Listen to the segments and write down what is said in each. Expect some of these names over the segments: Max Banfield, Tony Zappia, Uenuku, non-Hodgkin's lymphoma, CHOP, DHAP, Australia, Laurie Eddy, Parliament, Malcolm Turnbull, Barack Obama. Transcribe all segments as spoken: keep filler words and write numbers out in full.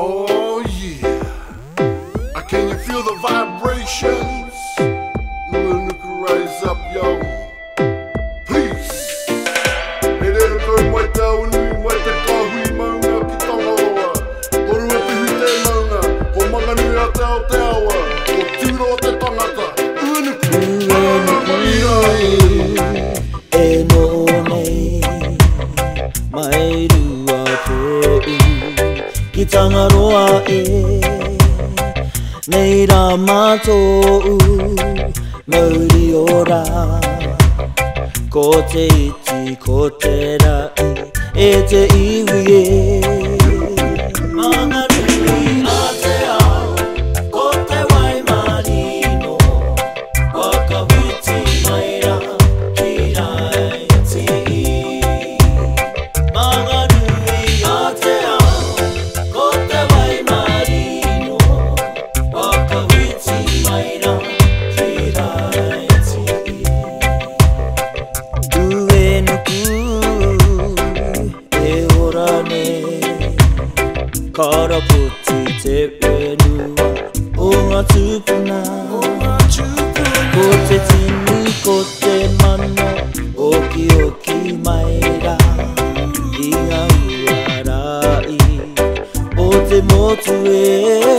Oh yeah, can you feel the vibrations? Uenuku, rise up, yo. Peace. Kitangaroa e neira matou muri ora kote iti kote ra e te iwi mangaru ate ao kote wai marino wakawiti maira kira iti mangaru Kara puti te pelu Onga tupuna Kote tini kote mana Oki oki maira Iha uarai O te motu e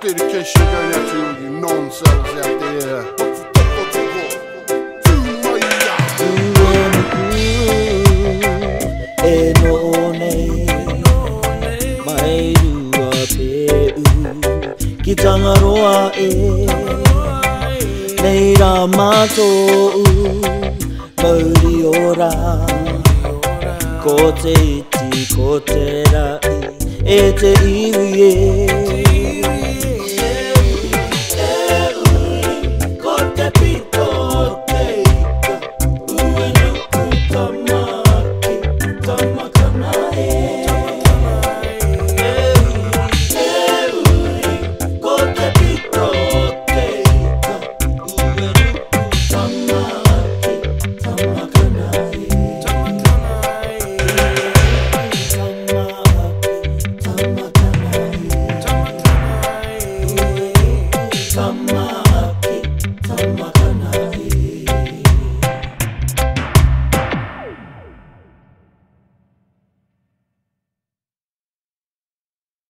dedication going out to all you non-selves out there. Uenuku enone mairua peu kitangaroa e neira matou mauri ora kote iti kote ra e te iwi e.